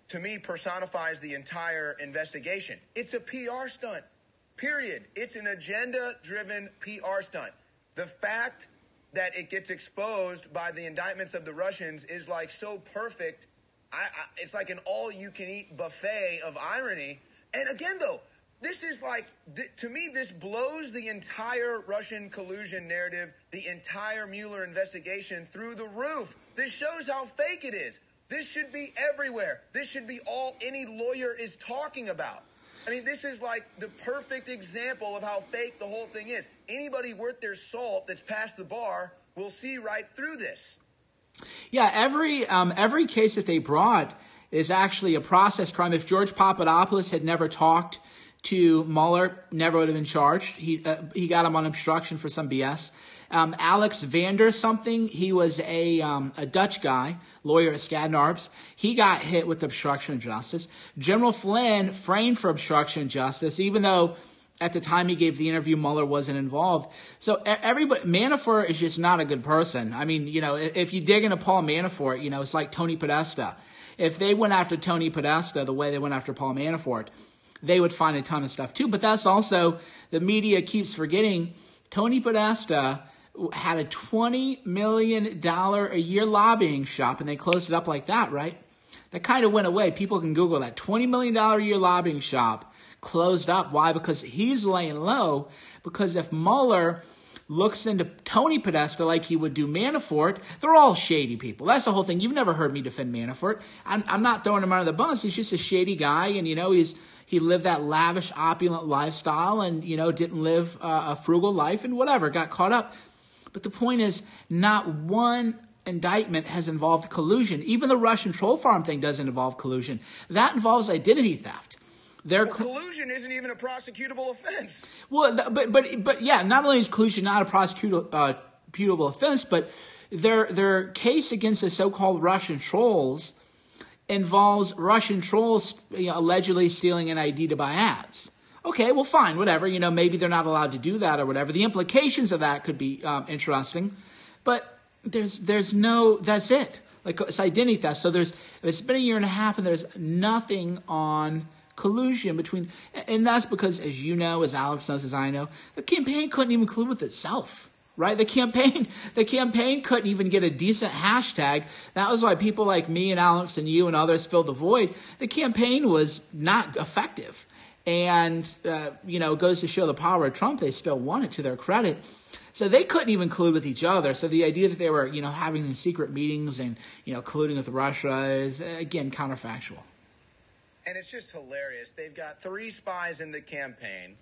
to me, personifies the entire investigation. It's a P R stunt, period. It's an agenda-driven P R stunt. The fact that it gets exposed by the indictments of the Russians is like so perfect. I, I, it's like an all-you-can-eat buffet of irony. And again, though, this is like, th- to me, this blows the entire Russian collusion narrative, the entire Mueller investigation through the roof. This shows how fake it is. This should be everywhere. This should be all any lawyer is talking about. I mean, this is like the perfect example of how fake the whole thing is. Anybody worth their salt that's past the bar will see right through this. Yeah, every um, every case that they brought is actually a process crime. If George Papadopoulos had never talked to Mueller, never would have been charged. He uh, he got him on obstruction for some B S. Um, Alex Vander something, he was a um, a Dutch guy, lawyer at Skadden Arps. He got hit with obstruction of justice. General Flynn framed for obstruction of justice, even though at the time he gave the interview, Mueller wasn't involved. So everybody, Manafort is just not a good person. I mean, you know, if you dig into Paul Manafort, you know, it's like Tony Podesta. If they went after Tony Podesta the way they went after Paul Manafort, they would find a ton of stuff too. But that's also, the media keeps forgetting, Tony Podesta had a twenty million dollars a year lobbying shop, and they closed it up like that, right? That kind of went away. People can Google that. twenty million dollars a year lobbying shop closed up. Why? Because he's laying low. Because if Mueller looks into Tony Podesta like he would do Manafort, they're all shady people. That's the whole thing. You've never heard me defend Manafort. I'm, I'm not throwing him under the bus. He's just a shady guy, and, you know, he's he lived that lavish, opulent lifestyle and, you know, didn't live uh, a frugal life and whatever, got caught up. But the point is, not one indictment has involved collusion. Even the Russian troll farm thing doesn't involve collusion. That involves identity theft. Well, collusion isn't even a prosecutable offense. Well, but but but yeah, not only is collusion not a prosecutable uh, prosecutable offense, but their their case against the so-called Russian trolls involves Russian trolls, you know, allegedly stealing an I D to buy ads. Okay, well, fine, whatever. You know, maybe they're not allowed to do that or whatever. The implications of that could be um, interesting, but there's there's no that's it. Like, it's identity theft. So there's it's been a year and a half, and there's nothing on collusion between, and that's because, as you know, as Alex knows, as I know, the campaign couldn't even collude with itself, right? The campaign, the campaign couldn't even get a decent hashtag. That was why people like me and Alex and you and others filled the void. The campaign was not effective, and uh, you know, it goes to show the power of Trump. They still won it, to their credit. So they couldn't even collude with each other. So the idea that they were, you know, having secret meetings and, you know, colluding with Russia is, again, counterfactual. And it's just hilarious. They've got three spies in the campaign.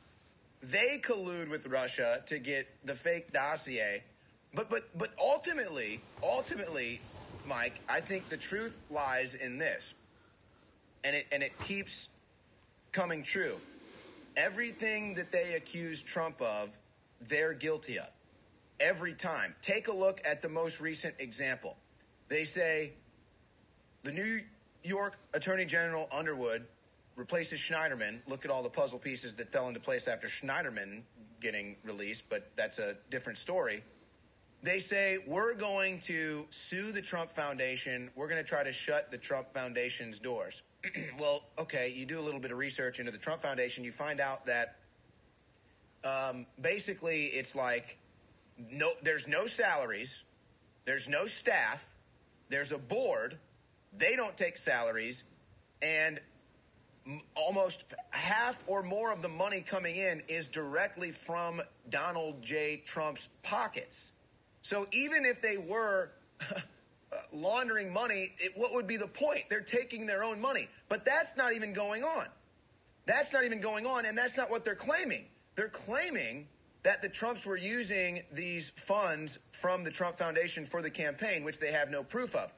They collude with Russia to get the fake dossier. But but but ultimately, ultimately, Mike, I think the truth lies in this. And it and it keeps coming true. Everything that they accuse Trump of, they're guilty of. Every time. Take a look at the most recent example. They say the new York Attorney General Underwood replaces Schneiderman. Look at all the puzzle pieces that fell into place after Schneiderman getting released, but that's a different story. They say, we're going to sue the Trump Foundation. We're going to try to shut the Trump Foundation's doors. Well, okay, you do a little bit of research into the Trump Foundation. You find out that um, basically it's like no, there's no salaries. There's no staff. There's a board. They don't take salaries, and almost half or more of the money coming in is directly from Donald J. Trump's pockets. So even if they were laundering money, it, what would be the point? They're taking their own money. But that's not even going on. That's not even going on, and that's not what they're claiming. They're claiming that the Trumps were using these funds from the Trump Foundation for the campaign, which they have no proof of.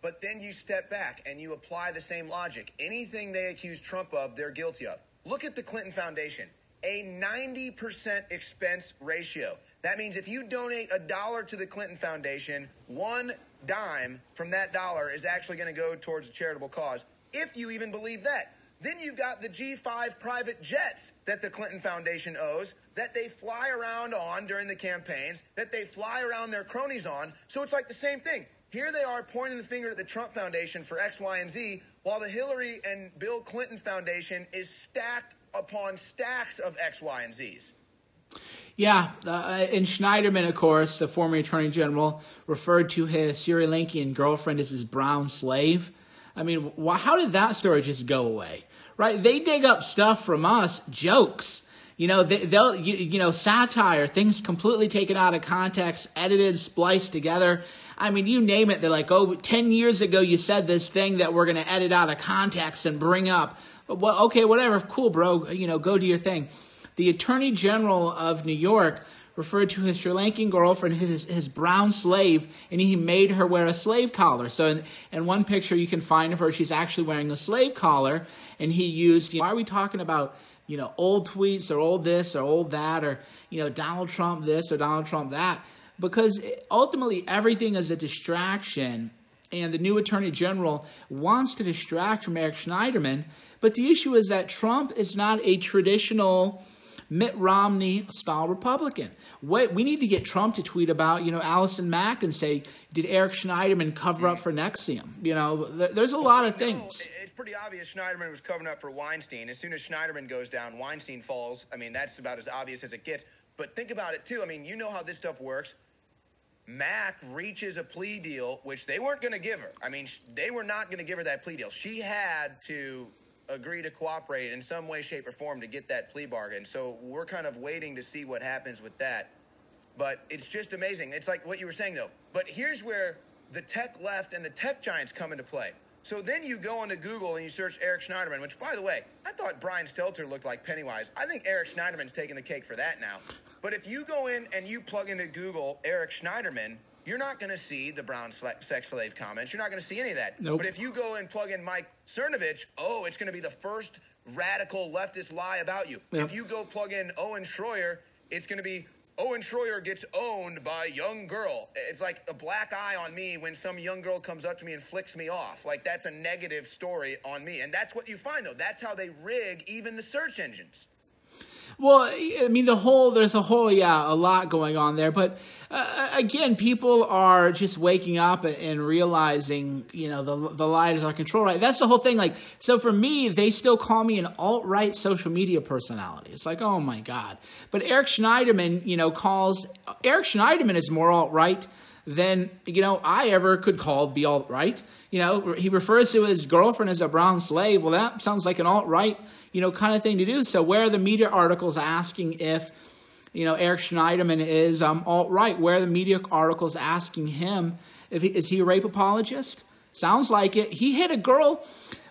But then you step back and you apply the same logic. Anything they accuse Trump of, they're guilty of. Look at the Clinton Foundation, a ninety percent expense ratio. That means if you donate a dollar to the Clinton Foundation, one dime from that dollar is actually going to go towards a charitable cause, if you even believe that. Then you've got the G five private jets that the Clinton Foundation owes, that they fly around on during the campaigns, that they fly around their cronies on. So it's like the same thing. Here they are pointing the finger at the Trump Foundation for X, Y, and Z, while the Hillary and Bill Clinton Foundation is stacked upon stacks of X, Y, and Zs. Yeah, uh, and Schneiderman, of course, the former attorney general, referred to his Sri Lankan girlfriend as his brown slave. I mean, wh- how did that story just go away? Right? They dig up stuff from us, jokes. You know, they, they'll, you, you know, satire, things completely taken out of context, edited, spliced together. I mean, you name it. They're like, oh, ten years ago you said this thing that we're going to edit out of context and bring up. Well, okay, whatever. Cool, bro. You know, go do your thing. The attorney general of New York referred to his Sri Lankan girlfriend, his his brown slave, and he made her wear a slave collar. So in, in one picture you can find of her, she's actually wearing a slave collar, and he used, you know, why are we talking about, you know, old tweets or old this or old that or, you know, Donald Trump this or Donald Trump that? Because ultimately everything is a distraction, and the new attorney general wants to distract from Eric Schneiderman. But the issue is that Trump is not a traditional Mitt Romney-style Republican. What we need to get Trump to tweet about, you know, Allison Mack and say, did Eric Schneiderman cover up for Nexium? You know, there's a lot of things. No, it's pretty obvious Schneiderman was covering up for Weinstein. As soon as Schneiderman goes down, Weinstein falls. I mean, that's about as obvious as it gets. But think about it, too. I mean, you know how this stuff works. Mack reaches a plea deal, which they weren't going to give her. I mean, they were not going to give her that plea deal. She had to agree to cooperate in some way, shape, or form to get that plea bargain. So we're kind of waiting to see what happens with that. But it's just amazing. It's like what you were saying, though. But here's where the tech left and the tech giants come into play. So then you go onto Google and you search Eric Schneiderman, which, by the way, I thought Brian Stelter looked like Pennywise. I think Eric Schneiderman's taking the cake for that now. But if you go in and you plug into Google Eric Schneiderman, you're not going to see the brown sex slave comments. You're not going to see any of that. Nope. But if you go and plug in Mike Cernovich, oh, it's going to be the first radical leftist lie about you. Yep. If you go plug in Owen Schroyer, it's going to be Owen Schroyer gets owned by a young girl. It's like a black eye on me when some young girl comes up to me and flicks me off. Like, that's a negative story on me. And that's what you find, though. That's how they rig even the search engines. Well, I mean, the whole, there's a whole, yeah, a lot going on there. But uh, again, people are just waking up and realizing, you know, the the lies are control, right? That's the whole thing. Like, so for me, they still call me an alt-right social media personality. It's like, oh my God. But Eric Schneiderman, you know, calls, Eric Schneiderman is more alt-right than, you know, I ever could call be alt-right. You know, he refers to his girlfriend as a brown slave. Well, that sounds like an alt-right, you know, kind of thing to do. So where are the media articles asking if, you know, Eric Schneiderman is um, alt-right? Where are the media articles asking him if he, is he a rape apologist? Sounds like it. He hit a girl,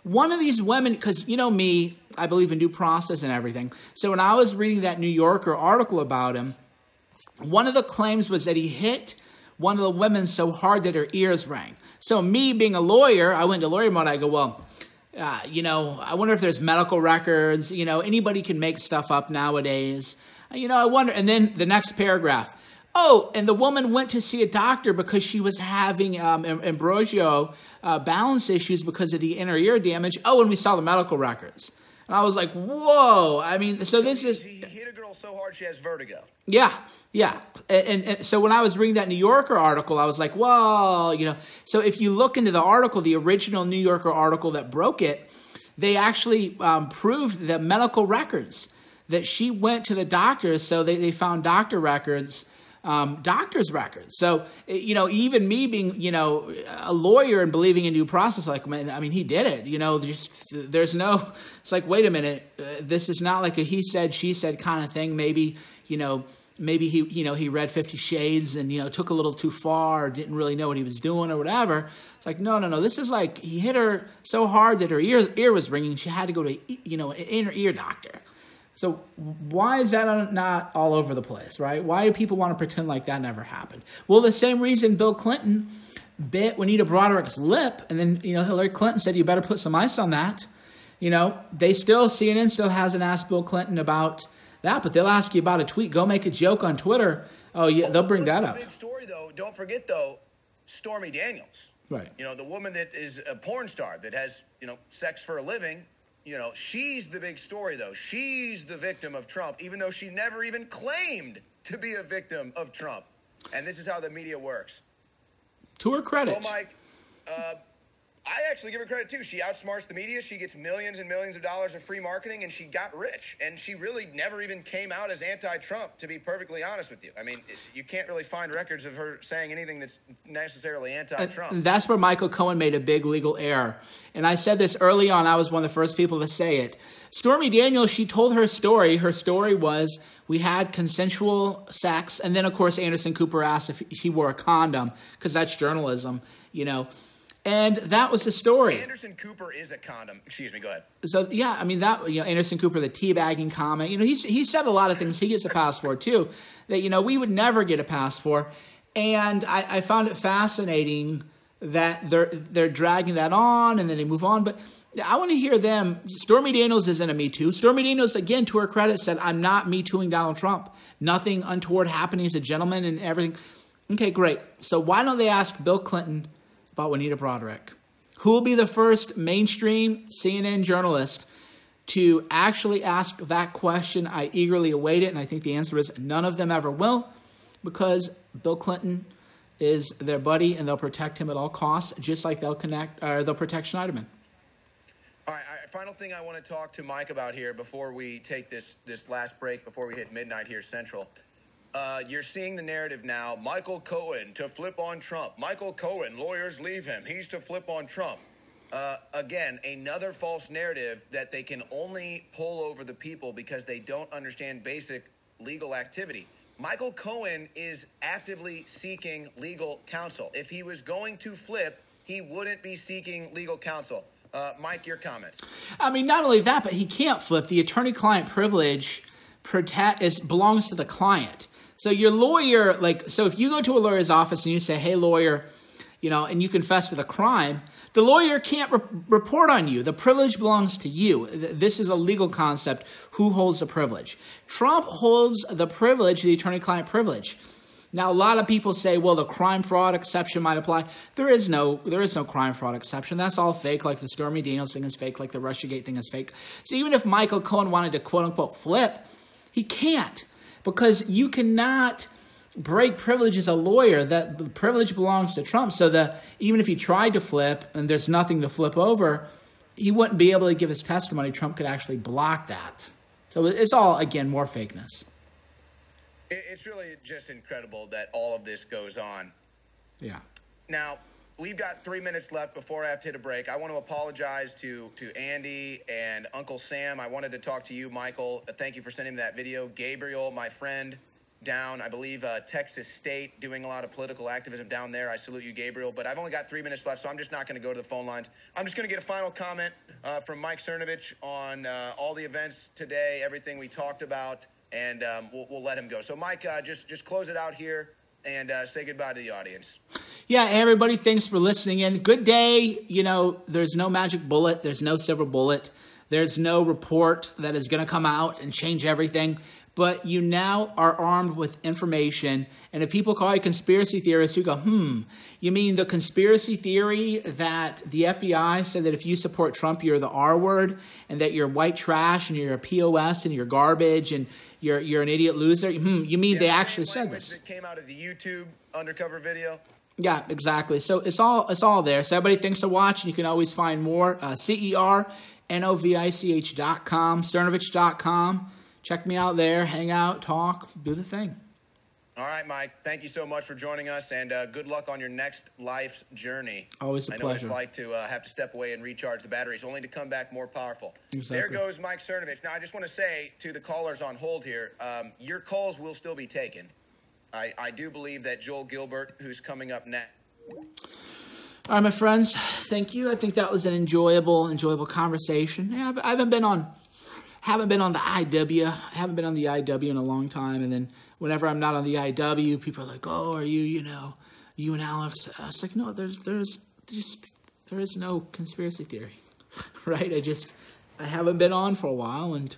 one of these women, because you know me, I believe in due process and everything. So when I was reading that New Yorker article about him, one of the claims was that he hit one of the women so hard that her ears rang. So me being a lawyer, I went to lawyer mode. I go, well, Uh, you know, I wonder if there's medical records. You know, anybody can make stuff up nowadays. You know, I wonder. And then the next paragraph. Oh, and the woman went to see a doctor because she was having um, ambrosia uh, balance issues because of the inner ear damage. Oh, and we saw the medical records. And I was like, whoa. I mean, so, so this he, is... He hit a girl so hard she has vertigo. Yeah, yeah. And, and, and so when I was reading that New Yorker article, I was like, well, you know. So if you look into the article, the original New Yorker article that broke it, they actually um, proved the medical records that she went to the doctor. So they, they found doctor records, um, doctor's records. So, you know, even me being, you know, a lawyer and believing in due process, like, man, I mean, he did it, you know, just, there's no, it's like, wait a minute, uh, this is not like a he said, she said kind of thing. Maybe, you know, maybe he, you know, he read fifty shades and, you know, took a little too far, or didn't really know what he was doing or whatever. It's like, no, no, no. This is like, he hit her so hard that her ear, ear was ringing. She had to go to, you know, an inner ear doctor. So why is that not all over the place, right? Why do people want to pretend like that never happened? Well, the same reason Bill Clinton bit Juanita Broderick's lip, and then, you know, Hillary Clinton said, you better put some ice on that. You know, they still, C N N still hasn't asked Bill Clinton about that, but they'll ask you about a tweet. Go make a joke on Twitter. Oh, yeah, they'll bring that up. Big story, though. Don't forget, though, Stormy Daniels. Right. You know, the woman that is a porn star that has, you know, sex for a living. You know, she's the big story, though. She's the victim of Trump, even though she never even claimed to be a victim of Trump. And this is how the media works. To her credit. Well, Mike, uh, I actually give her credit, too. She outsmarts the media. She gets millions and millions of dollars of free marketing, and she got rich. And she really never even came out as anti-Trump, to be perfectly honest with you. I mean, you can't really find records of her saying anything that's necessarily anti-Trump. And that's where Michael Cohen made a big legal error. And I said this early on. I was one of the first people to say it. Stormy Daniels, she told her story. Her story was, we had consensual sex. And then, of course, Anderson Cooper asked if she wore a condom, because that's journalism, you know. And that was the story. Anderson Cooper is a condom. Excuse me, go ahead. So, yeah, I mean, that, you know, Anderson Cooper, the teabagging comment. You know, he's, he said a lot of things. He gets a pass for, too, that, you know, we would never get a pass for. And I, I found it fascinating that they're, they're dragging that on and then they move on. But I want to hear them. Stormy Daniels isn't a Me Too. Stormy Daniels, again, to her credit, said, I'm not Me Tooing Donald Trump. Nothing untoward happening. He's a gentleman and everything. Okay, great. So why don't they ask Bill Clinton about Juanita Broderick, who will be the first mainstream C N N journalist to actually ask that question? I eagerly await it, and I think the answer is none of them ever will, because Bill Clinton is their buddy, and they'll protect him at all costs, just like they'll connect, or they'll protect Schneiderman. All right, all right, final thing I want to talk to Mike about here before we take this this last break, before we hit midnight here Central. Uh, you're seeing the narrative now. Michael Cohen to flip on Trump. Michael Cohen, lawyers leave him. He's to flip on Trump. Uh, again, another false narrative that they can only pull over the people because they don't understand basic legal activity. Michael Cohen is actively seeking legal counsel. If he was going to flip, he wouldn't be seeking legal counsel. Uh, Mike, your comments. I mean, not only that, but he can't flip. The attorney-client privilege protect is belongs to the client. So your lawyer, like, so if you go to a lawyer's office and you say, hey, lawyer, you know, and you confess to the crime, the lawyer can't re report on you. The privilege belongs to you. This is a legal concept. Who holds the privilege? Trump holds the privilege, the attorney-client privilege. Now, a lot of people say, well, the crime fraud exception might apply. There is no, there is no crime fraud exception. That's all fake, like the Stormy Daniels thing is fake, like the Russiagate thing is fake. So even if Michael Cohen wanted to, quote unquote, flip, he can't. Because you cannot break privilege as a lawyer. That privilege belongs to Trump. So that even if he tried to flip and there's nothing to flip over, he wouldn't be able to give his testimony. Trump could actually block that. So it's all, again, more fakeness. It's really just incredible that all of this goes on. Yeah. Now, we've got three minutes left before I have to hit a break. I want to apologize to, to Andy and Uncle Sam. I wanted to talk to you, Michael. Thank you for sending me that video. Gabriel, my friend down, I believe, uh, Texas State, doing a lot of political activism down there. I salute you, Gabriel. But I've only got three minutes left, so I'm just not going to go to the phone lines. I'm just going to get a final comment uh, from Mike Cernovich on uh, all the events today, everything we talked about, and um, we'll, we'll let him go. So, Mike, uh, just, just close it out here and uh, say goodbye to the audience. Yeah, hey, everybody, thanks for listening in. Good day. You know, there's no magic bullet. There's no silver bullet. There's no report that is going to come out and change everything. But you now are armed with information. And if people call you conspiracy theorists, you go, hmm, you mean the conspiracy theory that the F B I said that if you support Trump, you're the R word, and that you're white trash and you're a P O S and you're garbage and you're, you're an idiot loser. Hmm, you mean yeah, they actually said this. It came out of the YouTube undercover video. Yeah, exactly. So it's all, it's all there. So everybody, thanks for watching. You can always find more. Uh, C E R N O V I C H dot com, Cernovich dot com. Check me out there. Hang out, talk, do the thing. All right, Mike. Thank you so much for joining us, and uh, good luck on your next life's journey. Always a pleasure. I know it's like to uh, have to step away and recharge the batteries, only to come back more powerful. Exactly. There goes Mike Cernovich. Now, I just want to say to the callers on hold here, um, your calls will still be taken. I, I do believe that Joel Gilbert, who's coming up next. All right, my friends. Thank you. I think that was an enjoyable, enjoyable conversation. Yeah, I haven't been on, haven't been on the I W. I haven't been on the I W in a long time. And then whenever I'm not on the I W, people are like, "Oh, are you? You know, you and Alex?" I was like, "No, there's, there's just, there is no conspiracy theory, right? I just, I haven't been on for a while, and."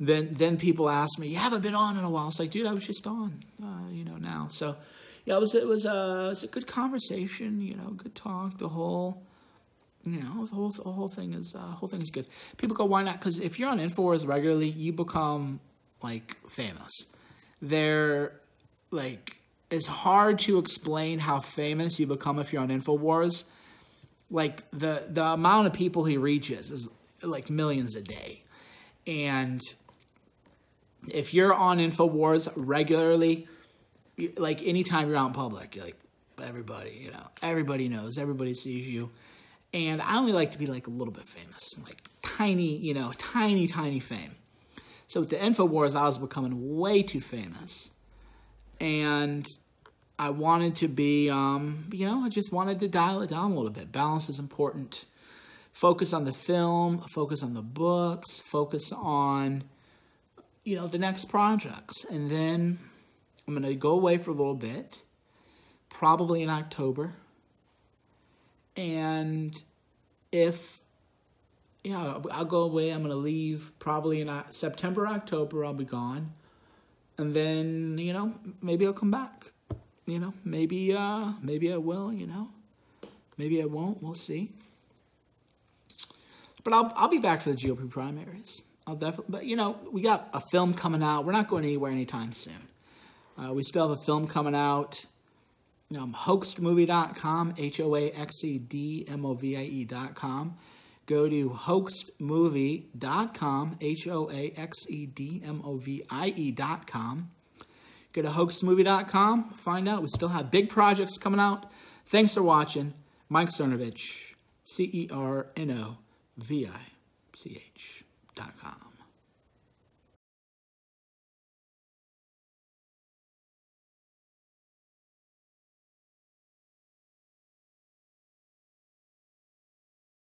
Then, then people ask me, you haven't been on in a while. It's like, dude, I was just on, uh, you know, now. So, yeah, it was, it was, uh, it was a good conversation, you know, good talk. The whole, you know, the whole, the whole thing is uh, whole thing is good. People go, why not? Because if you're on InfoWars regularly, you become like famous. They're like, it's hard to explain how famous you become if you're on InfoWars. Like the the amount of people he reaches is like millions a day, and if you're on InfoWars regularly, like anytime you're out in public, you're like, everybody, you know, everybody knows, everybody sees you. And I only like to be like a little bit famous, like tiny, you know, tiny, tiny fame. So with the InfoWars, I was becoming way too famous. And I wanted to be, um, you know, I just wanted to dial it down a little bit. Balance is important. Focus on the film, focus on the books, focus on, you know, the next projects. And then I'm going to go away for a little bit, probably in October. And if, you know, I'll go away, I'm going to leave probably in September, October, I'll be gone. And then, you know, maybe I'll come back. You know, maybe, uh, maybe I will, you know. Maybe I won't, we'll see. But I'll, I'll be back for the G O P primaries. I'll definitely, but you know, we got a film coming out. We're not going anywhere anytime soon. Uh, we still have a film coming out. Um, hoaxed movie dot com, H O A X E D M O V I E dot com. Go to hoaxed movie dot com, H O A X E D M O V I E dot com. Go to hoaxed movie dot com, find out. We still have big projects coming out. Thanks for watching. Mike Cernovich, C E R N O V I C H dot com.